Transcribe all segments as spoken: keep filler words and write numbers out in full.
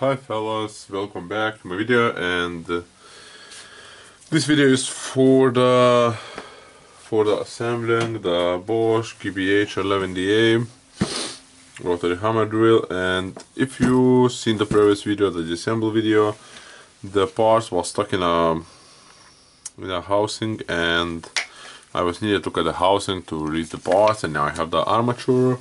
Hi fellas, welcome back to my video, and uh, this video is for the for the assembling the Bosch G B H eleven D A rotary hammer drill. And if you seen the previous video, the disassemble video, the parts was stuck in a in a housing, and I was needed to cut the housing to release the parts. And now I have the armature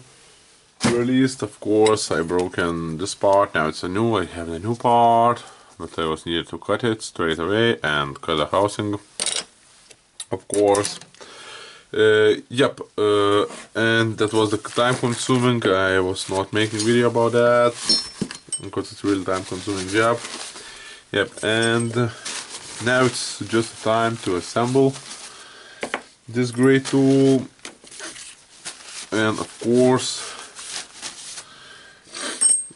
released. Of course I broken this part, now it's a new, I have a new part, but I was needed to cut it straight away and cut the housing, of course. Uh, yep, uh, and that was the time consuming, I was not making video about that, because it's really time consuming job. Yep, and now it's just time to assemble this great tool, and of course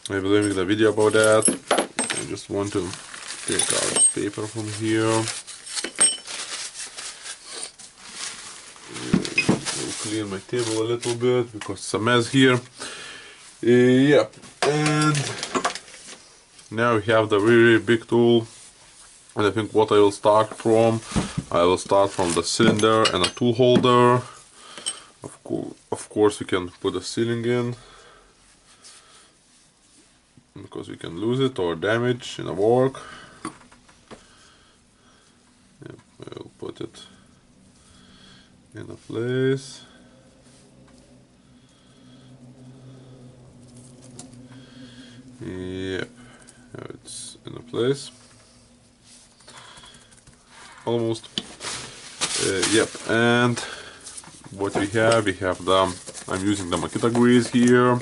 I will make the video about that. I just want to take out this paper from here. I'll clean my table a little bit because it's a mess here. Uh, yeah, and now we have the really big tool. And I think what I will start from, I will start from the cylinder and a tool holder. Of, co of course, we can put a sealing in, because we can lose it or damage in a work. Yep, I will put it in a place. Yep, now it's in a place. Almost. Uh, yep, and what we have, we have the, I'm using the Makita grease here.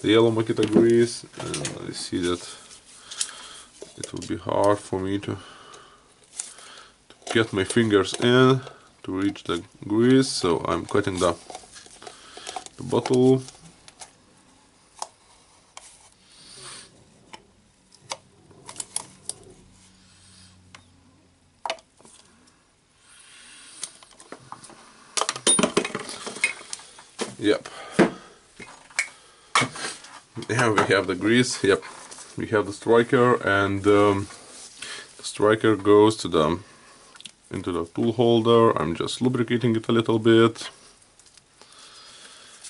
The yellow Makita grease, and I see that it will be hard for me to, to get my fingers in to reach the grease, so I'm cutting the, the bottle. Yep. Now we have the grease. Yep, we have the striker, and um, the striker goes to the into the tool holder. I'm just lubricating it a little bit.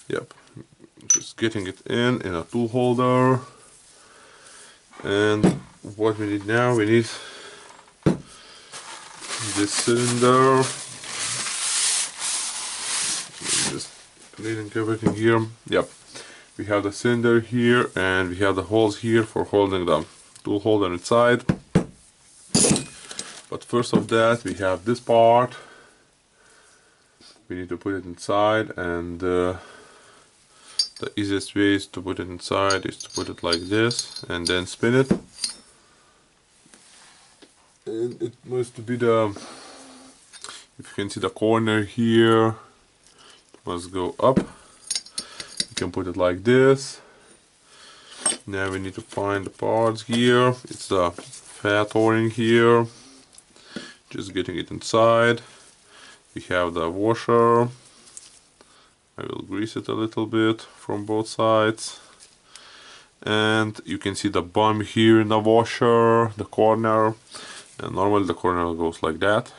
Yep, just getting it in in a tool holder. And what we need now, we need this cylinder. I'm just cleaning everything here. Yep. We have the cylinder here, and we have the holes here for holding the tool holder inside. But first of that, we have this part. We need to put it inside, and uh, the easiest way is to put it inside is to put it like this, and then spin it. And it must be the, if you can see the corner here, it must go up. Can put it like this. Now we need to find the parts here. It's the fat O-ring here, just getting it inside. We have the washer, I will grease it a little bit from both sides, and you can see the bump here in the washer, the corner, and normally the corner goes like that.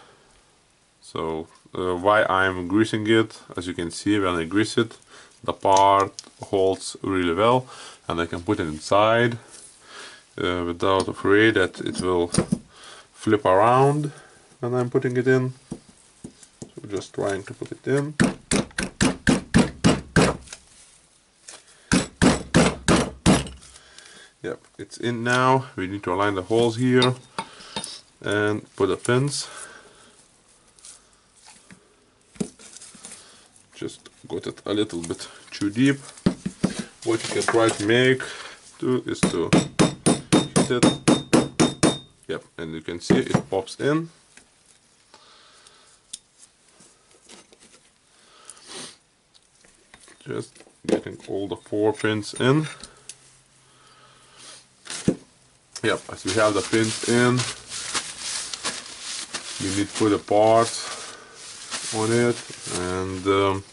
So uh, why I'm greasing it, as you can see, when I grease it, the part holds really well, and I can put it inside uh, without afraid that it will flip around when I'm putting it in. So just trying to put it in. Yep, it's in now. We need to align the holes here and put the pins. Just got it a little bit too deep. What you can try to make too is to hit it. Yep, and you can see it pops in. Just getting all the four pins in. Yep, as we have the pins in, you need to put the parts on it, and um,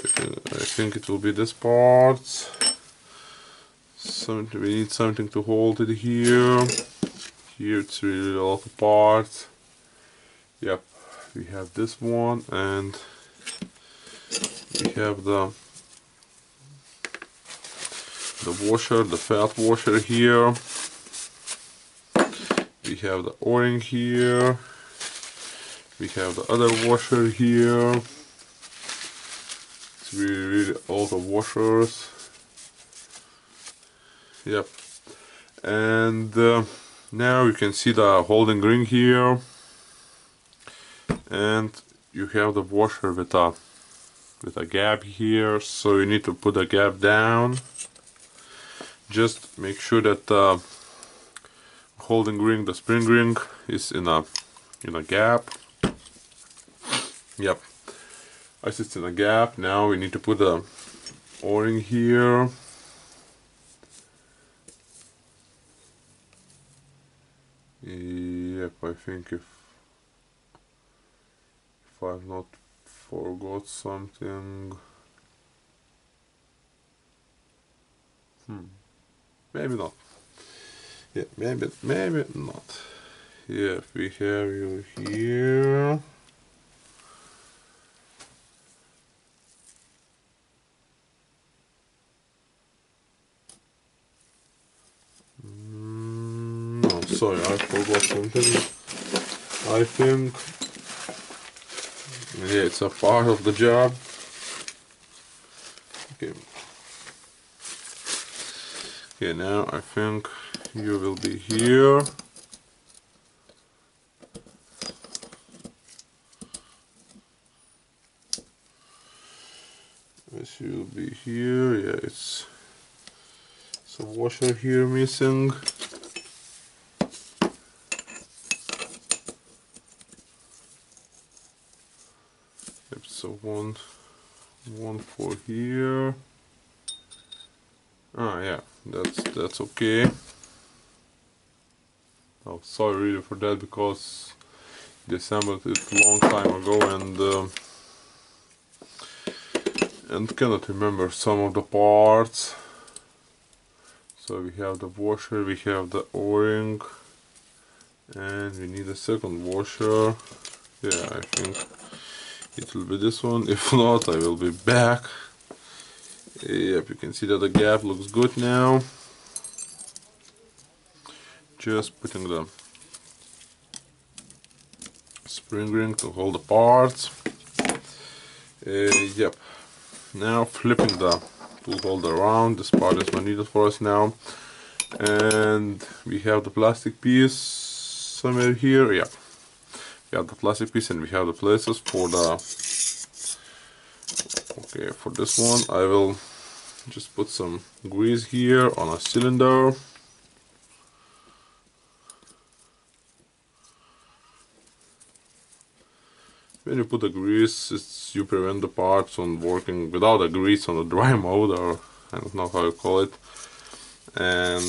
I think it will be this part. something, we need something to hold it here. Here it's really a lot of parts. Yep, we have this one and we have the the washer, the fat washer here. We have the O-ring here. We have the other washer here. It's really, really all the washers. Yep. And uh, now you can see the holding ring here. And you have the washer with a with a gap here, so you need to put the gap down. Just make sure that the holding ring, the spring ring, is in a in a gap. Yep, as it's in a gap, now we need to put the O-ring here. Yep, I think if if I've not forgot something, hmm, maybe not. Yeah, maybe maybe not. Yeah, we have you here. No, sorry, I forgot something. I think, yeah, it's a part of the job. Okay. Okay, now I think you will be here. Yes, you'll be here. Yeah, it's some washer here missing. Yep, so one, one for here. Ah, yeah, that's that's okay. Oh, sorry really for that, because they assembled it a long time ago and uh, and cannot remember some of the parts. So we have the washer, we have the O-ring, and we need a second washer. Yeah, I think it will be this one. If not, I will be back. Yep, you can see that the gap looks good now. Just putting the spring ring to hold the parts. Uh, yep. Now flipping the tool holder around. This part is not needed for us now. And we have the plastic piece somewhere here. Yep. We have the plastic piece and we have the places for the. Okay, for this one, I will just put some grease here on a cylinder. When you put the grease, it's, you prevent the parts from working without the grease on the dry mode, or I don't know how you call it. And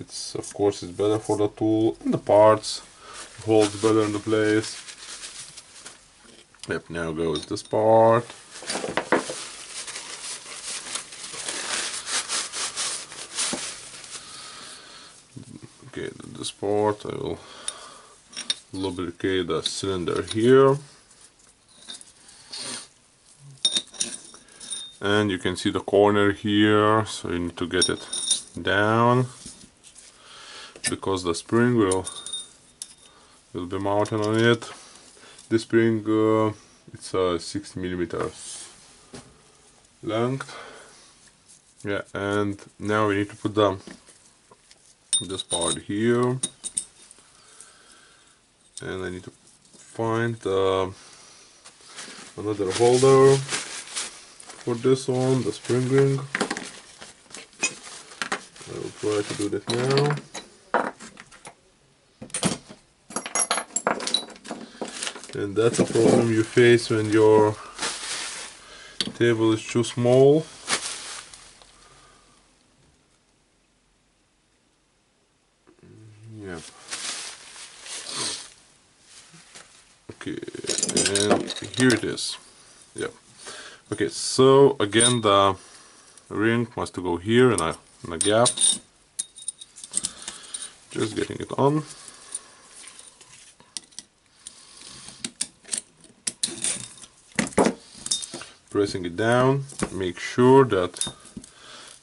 it's, of course, it's better for the tool and the parts, holds better in the place. Yep, now goes this part. Okay, this part I will lubricate the cylinder here. And you can see the corner here, so you need to get it down, because the spring will will be mounted on it. This spring, uh, it's a uh, six millimeters length. Yeah, and now we need to put the this part here, and I need to find uh, another holder. For this one, the spring ring. I will try to do that now. And that's a problem you face when your table is too small. Yep. Okay, and here it is. Yep. Okay, so again the ring must go here in a, in a gap. just getting it on. Pressing it down, make sure that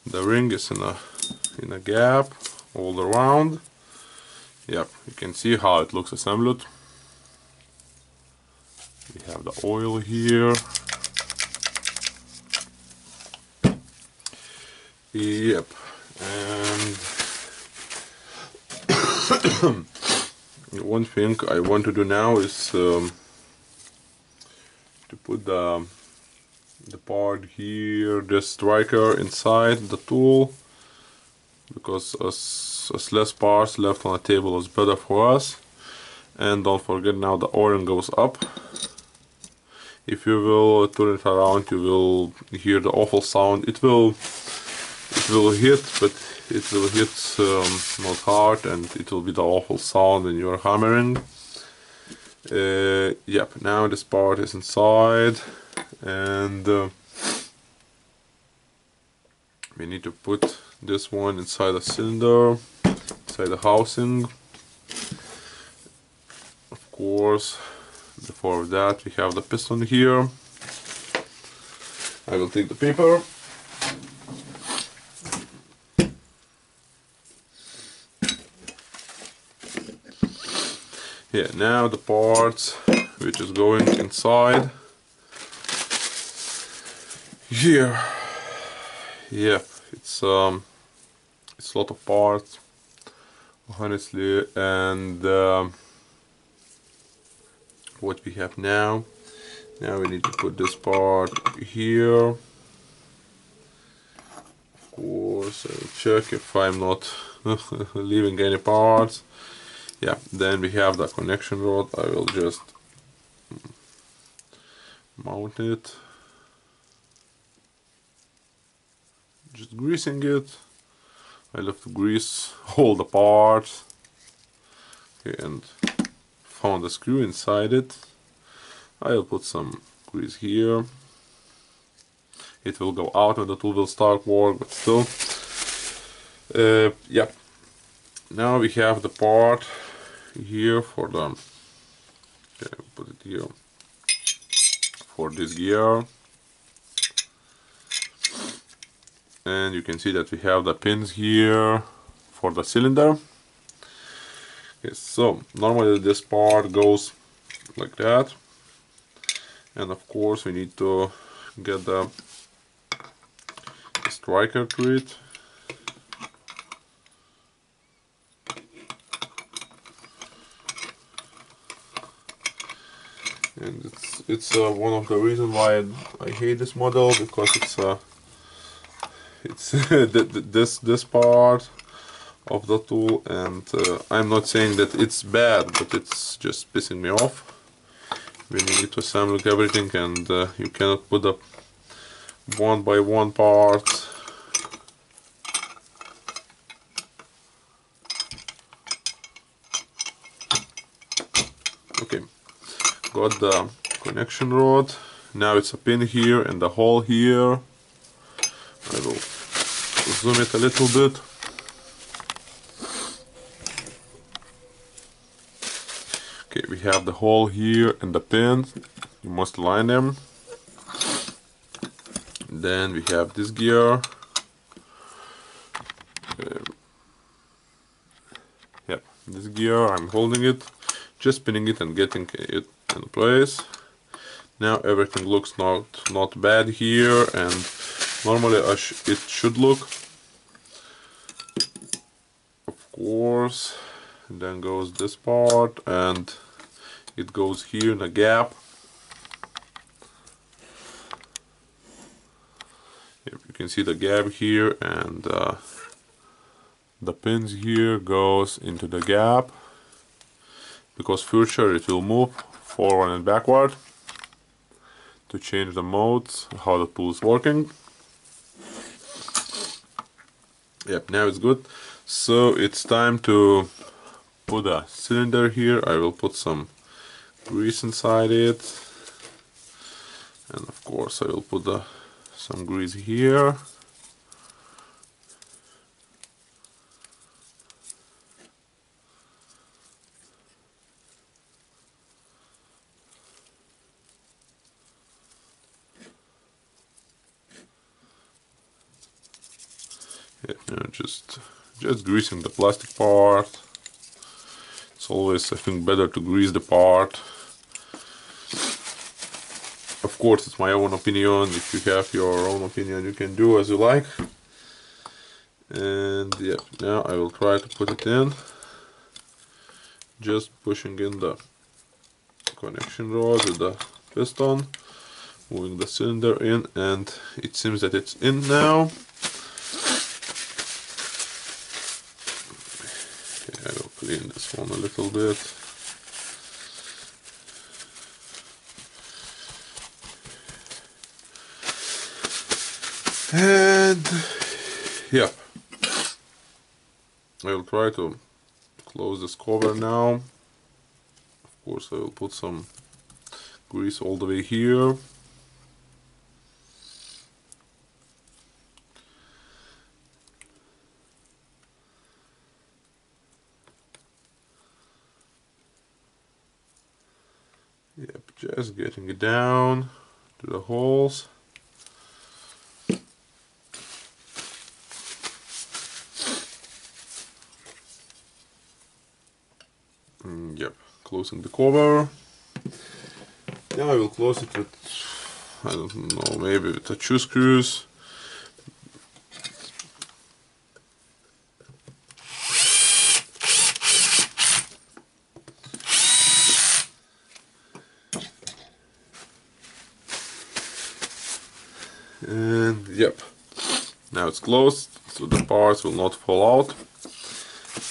the ring is in a in a gap all around. Yep, you can see how it looks assembled. We have the oil here. Yep, and one thing I want to do now is um, to put the the part here, the striker, inside the tool, because as, as less parts left on the table is better for us. And don't forget, now the O-ring goes up. If you will turn it around, you will hear the awful sound. It will it will hit, but it will hit um, not hard, and it will be the awful sound when you are hammering. Uh, yep, now this part is inside, and uh, we need to put this one inside the cylinder, inside the housing. Of course, before that we have the piston here. I will take the paper. Yeah, now the parts which is going inside here. Yep, it's um it's a lot of parts, honestly. And um, what we have now now we need to put this part here. Of course, I'll check if I'm not leaving any parts. Yeah, then we have the connection rod. I will just mount it, just greasing it. I love to grease all the parts. Okay, and found a screw inside it. I'll put some grease here. It will go out and the tool will start work, but still. Uh, yeah. Now we have the part here for the. Okay, put it here for this gear. And you can see that we have the pins here for the cylinder. Okay, so normally this part goes like that, and of course we need to get the striker to it. And it's it's uh, one of the reasons why I hate this model, because it's a uh, It's this this part of the tool, and uh, I'm not saying that it's bad, but it's just pissing me off. We need to assemble everything, and uh, you cannot put up one by one part. Okay, got the connection rod. Now it's a pin here and a hole here. I will zoom it a little bit. Okay, we have the hole here and the pin. You must line them. Then we have this gear. Um, yep, this gear, I'm holding it, just pinning it and getting it in place. Now everything looks not not bad here, and normally I sh it should look. Of course, and then goes this part, and it goes here in a gap. Yep, you can see the gap here, and uh, the pins here goes into the gap, because future it will move forward and backward to change the modes how the tool is working. Yep, now it's good. So it's time to put a cylinder here. I will put some grease inside it, and of course I will put the, some grease here. you know, just just greasing the plastic part. It's always, I think, better to grease the part. Of course, it's my own opinion. If you have your own opinion, you can do as you like. And yeah, now I will try to put it in, just pushing in the connection rod with the piston, moving the cylinder in, and it seems that it's in now. Okay, I will clean this one a little bit. And yeah, I will try to close this cover now. Of course, I will put some grease all the way here. Yep, just getting it down to the holes. Yep, closing the cover. Now I will close it with, I don't know, maybe with a two screws. And yep, now it's closed, so the parts will not fall out.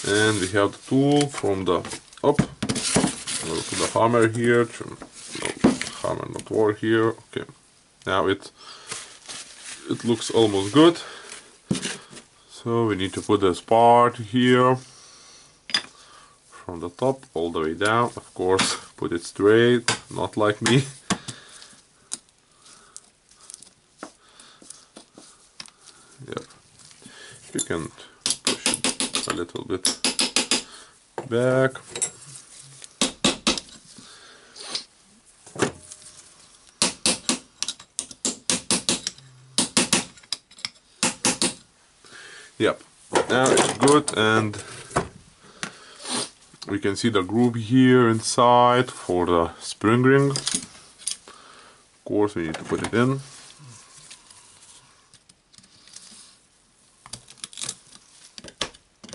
And we have the tool from the up. We'll put the hammer here. To, no, hammer not war here. Okay. Now it it looks almost good. So we need to put this part here from the top all the way down. Of course, put it straight, not like me. Yep. You can push it a little bit back. Yep, now it's good, and we can see the groove here inside for the spring ring. Of course, we need to put it in.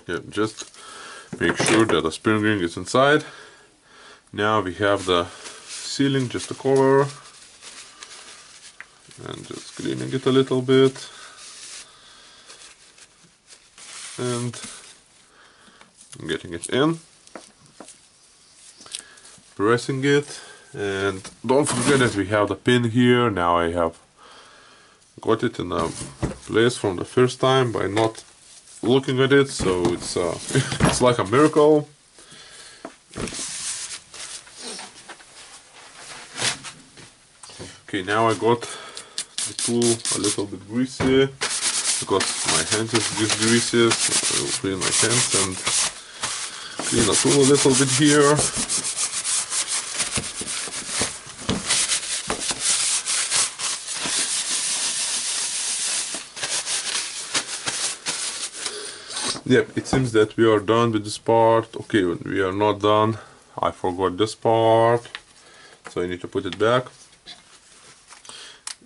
Yep, just make sure that the spring ring is inside. Now we have the sealing, just the cover, and just cleaning it a little bit. And getting it in, pressing it, and don't forget that we have the pin here. Now I have got it in a place from the first time by not looking at it, so it's uh, it's like a miracle. Okay, now I got the tool a little bit greasy, because my hand is this greasy, so I will clean my hands and clean the tool a little bit here. Yep, it seems that we are done with this part. Okay, we are not done. I forgot this part, so I need to put it back.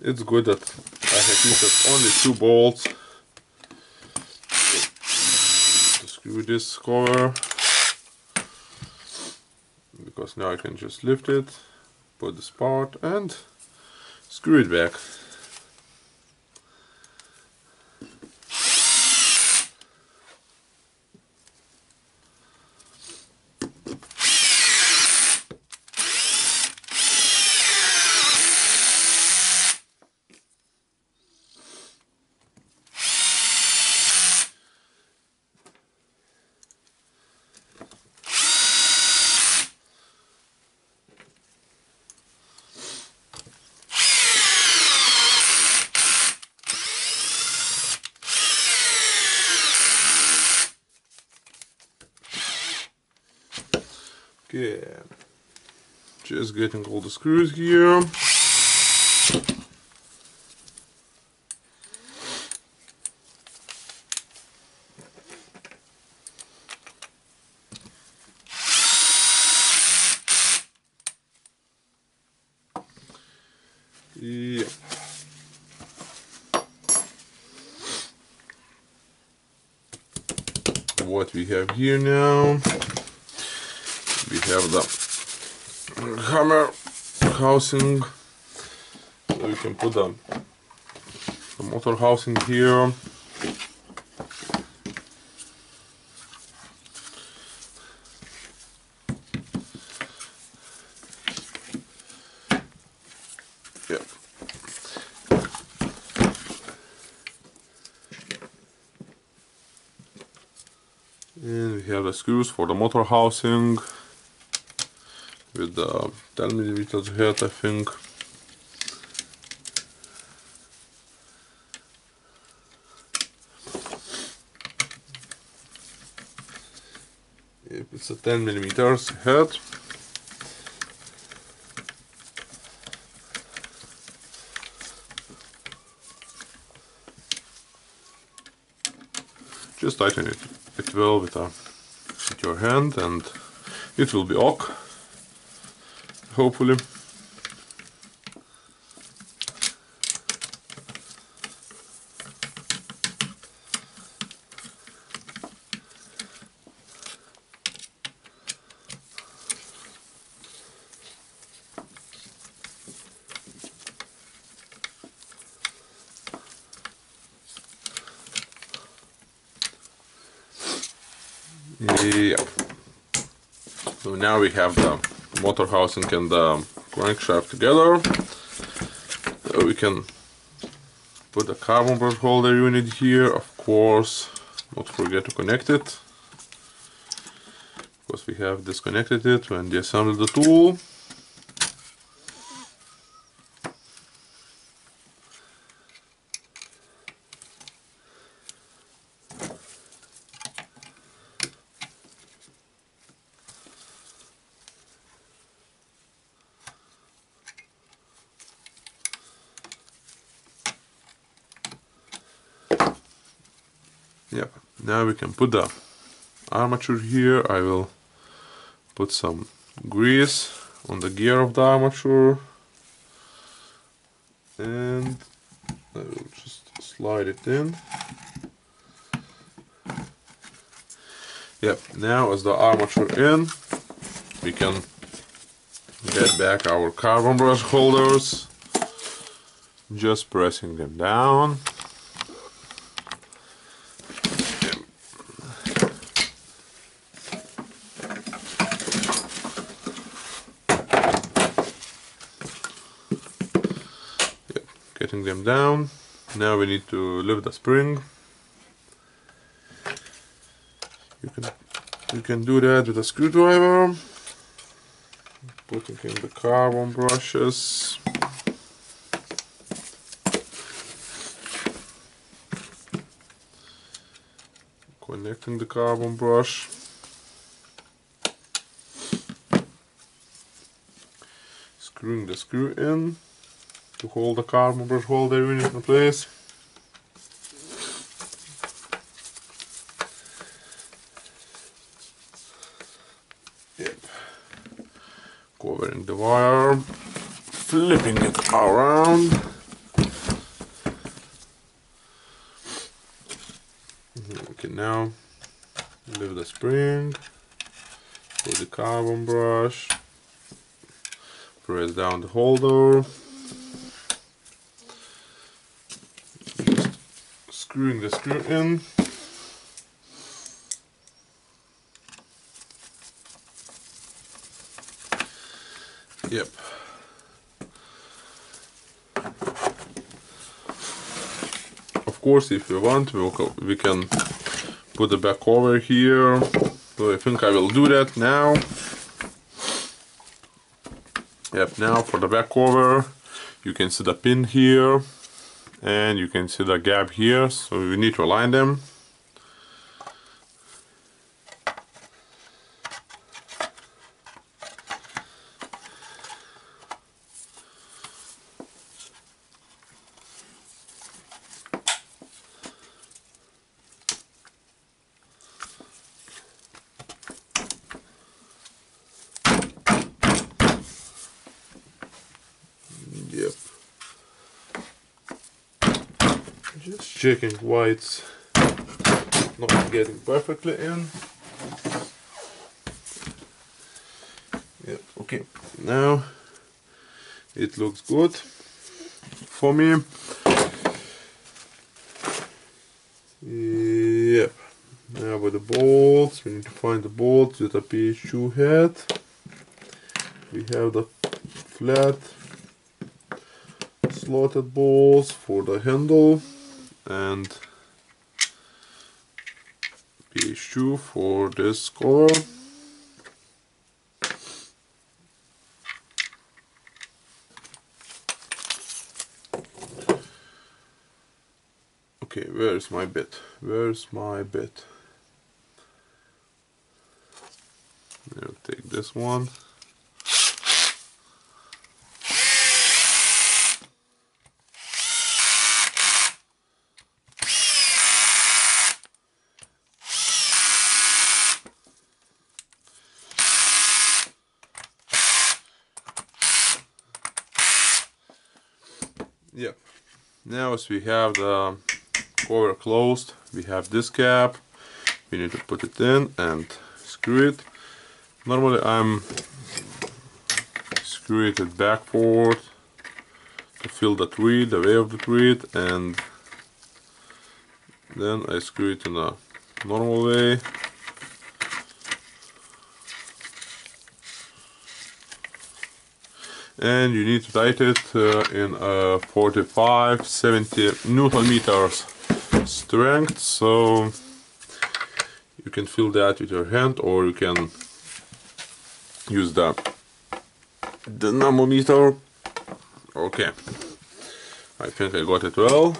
It's good that I have used only two bolts to screw this cover, because now I can just lift it, put this part, and screw it back. Okay, just getting all the screws here. what we have here now. We have the hammer housing, so we can put the, the motor housing here. And we have the screws for the motor housing with the ten millimeter head, I think. Yep, it's a ten millimeter head. Just tighten it. It will with, a, with your hand, and it will be ok, hopefully. Yeah. So now we have the motor housing and the crankshaft together. So we can put the carbon rod holder unit here. Of course, not forget to connect it, because we have disconnected it when deassembled the tool. Yep, now we can put the armature here. I will put some grease on the gear of the armature, and I will just slide it in. Yep, now as the armature in, we can get back our carbon brush holders, just pressing them down. Getting them down. Now we need to lift the spring. You can you can do that with a screwdriver. Putting in the carbon brushes. Connecting the carbon brush. Screwing the screw in to hold the carbon brush holder unit in place. Yep. Covering the wire, flipping it around. Okay, now lift the spring, put the carbon brush, press down the holder. Screwing the screw in. Yep. Of course, if you want, we'll co we can put the back cover here. So I think I will do that now. Yep. Now for the back cover, you can see the pin here. And you can see the gap here, so we need to align them. Yep. Just checking why it's not getting perfectly in. Yep, okay, now it looks good for me. Yep, now with the bolts, we need to find the bolts with a P H two head. We have the flat slotted bolts for the handle and P H two for this cover. Okay, where's my bit? Where's my bit? I'll take this one. Yeah, now as we have the cover closed, we have this cap, we need to put it in and screw it. Normally I'm screwing it backward to feel the thread, the way of the thread, and then I screw it in a normal way. And you need to tighten it uh, in uh, forty-five seventy Newton meters strength, so you can feel that with your hand, or you can use the dynamometer. Okay, I think I got it well,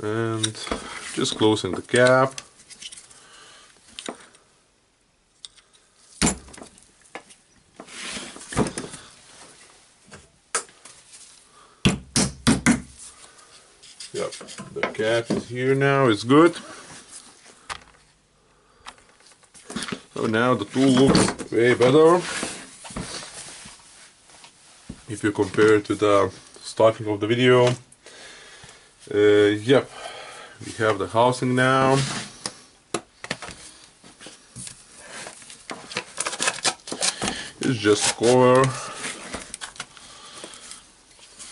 and just closing the cap. Yep, the cap is here now, it's good. So now the tool looks way better if you compare it to the starting of the video. Uh, yep, we have the housing now. It's just cover.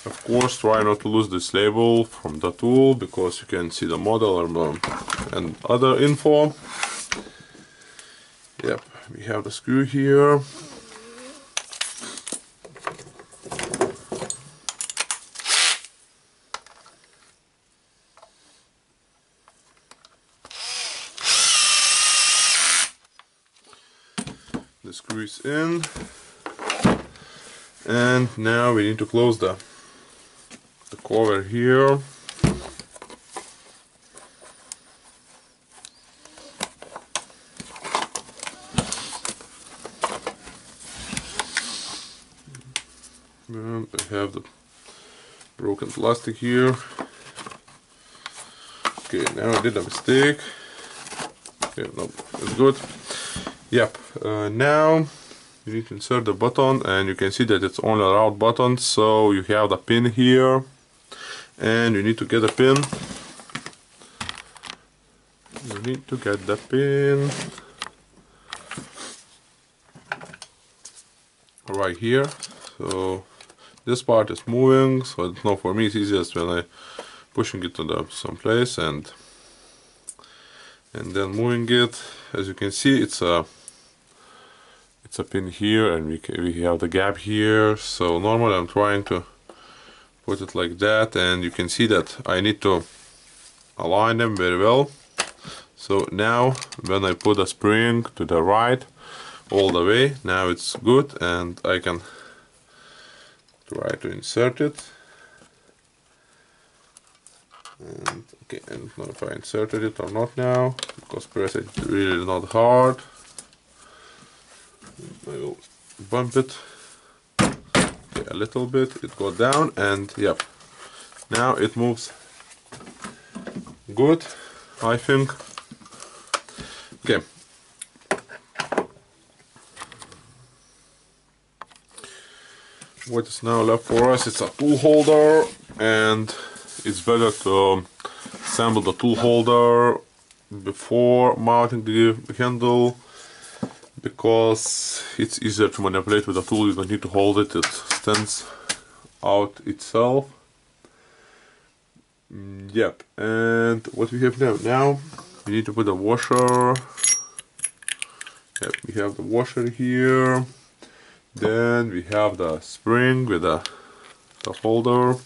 Of course, try not to lose this label from the tool, because you can see the model and other info. Yep, we have the screw here. The screw is in, and now we need to close the the cover here. And I have the broken plastic here. Okay, now I did a mistake. Okay, no, it's good. Yep, uh, now you need to insert the button, and you can see that it's only a round button, so you have the pin here. And you need to get a pin. You need to get the pin right here. So this part is moving, so it's not for me. It's easiest when I pushing it to the some place and and then moving it. As you can see, it's a it's a pin here, and we we have the gap here. So normally I'm trying to put it like that, and you can see that I need to align them very well. So now when I put a spring to the right all the way, now it's good, and I can try to insert it. And okay, I don't know if I inserted it or not now, because press it really not hard. I will bump it a little bit, it got down, and yep, now it moves good, I think. Okay, what is now left for us, it's a tool holder, and it's better to disassemble the tool holder before mounting the handle, because it's easier to manipulate with the tool. You don't need to hold it, it stands out itself. Yep, and what we have now, now we need to put a washer. Yep, we have the washer here. Then we have the spring with the, the holder.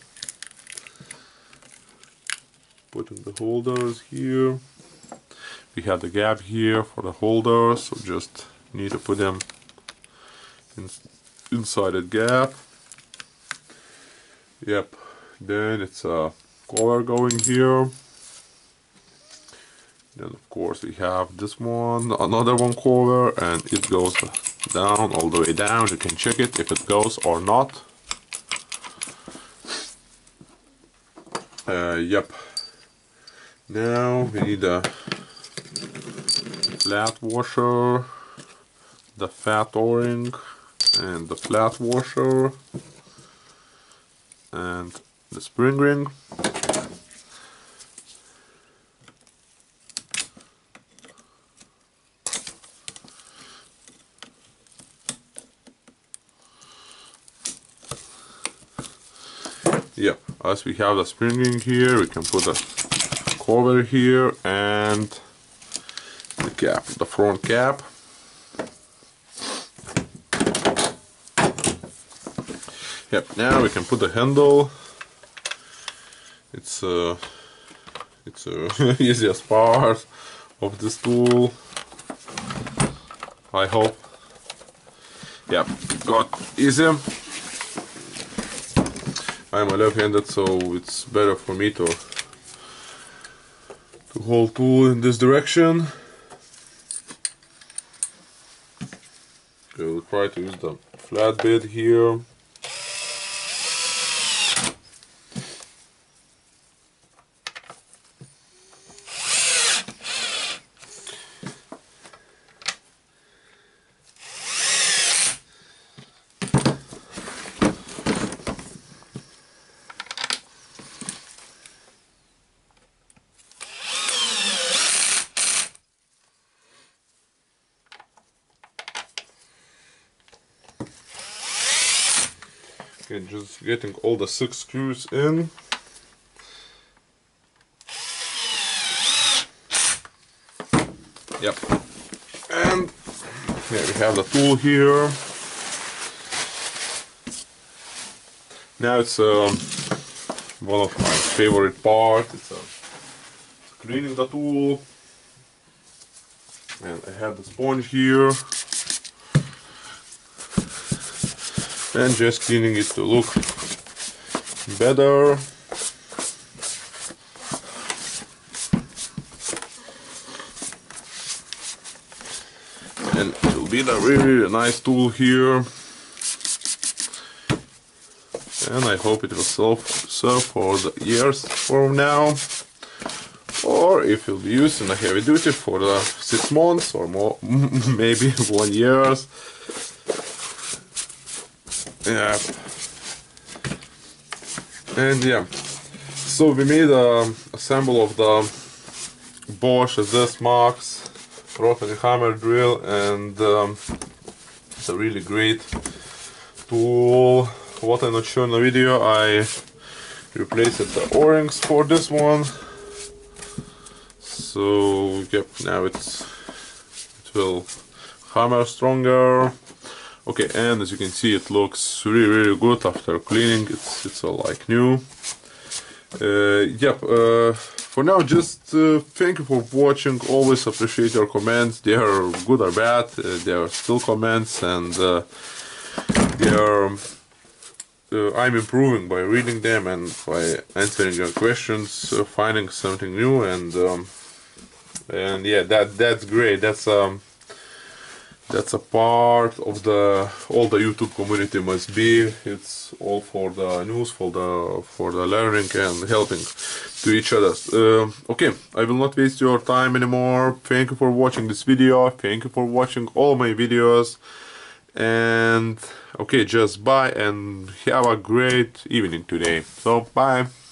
Putting the holders here. We have the gap here for the holders, so just need to put them in, inside the gap. Yep, then it's a cover going here. Then of course we have this one, another one cover, and it goes down, all the way down. You can check it if it goes or not. Uh, yep. Now we need a flat washer, the fat o-ring, and the flat washer, and the spring ring. Yeah, as we have the spring ring here, we can put a cover here and the cap, the front cap. Yep, now we can put the handle. It's uh, it's uh, easiest part of this tool, I hope. Yep, got easy. I'm a left-handed, so it's better for me to to hold tool in this direction. Okay, we'll try to use the flat bit here. Okay, just getting all the six screws in. Yep. And here we have the tool here. Now it's um, one of my favorite parts. It's uh, cleaning the tool. And I have the sponge here. And just cleaning it to look better. And it will be a really, really nice tool here. And I hope it will serve, serve for the years from now. Or if it will be used in a heavy duty for the six months or more, maybe one year. Yeah, and yeah, so we made a assemble of the Bosch S D S max rotary hammer drill, and um, it's a really great tool. What I not shown in the video, I replaced the o-rings for this one. So yep, now it's it will hammer stronger. Okay, and as you can see, it looks really, really good after cleaning. It's it's all like new. Uh, yep. Uh, for now, just uh, thank you for watching. Always appreciate your comments. They are good or bad. Uh, they are still comments, and uh, they are. Uh, I'm improving by reading them and by answering your questions, uh, finding something new, and um, and yeah, that that's great. That's um. That's a part of the all the YouTube community must be. It's all for the news, for the for the learning and helping to each other. Uh, okay, I will not waste your time anymore. Thank you for watching this video. Thank you for watching all my videos. And okay, just bye and have a great evening today. So bye.